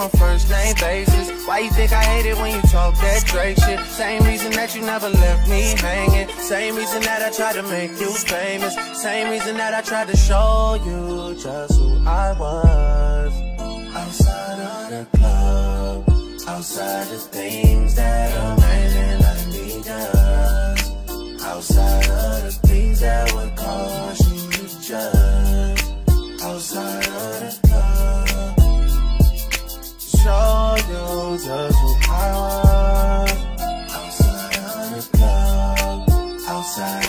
on a first name basis. Why you think I hate it when you talk that Drake shit? Same reason that you never left me hanging. Same reason that I tried to make you famous. Same reason that I tried to show you just who I was. Outside of the club, outside the things that a man like me does, outside of the things that would cause you to judge, outside of the club, show you just who I was. Outside of the club, outside.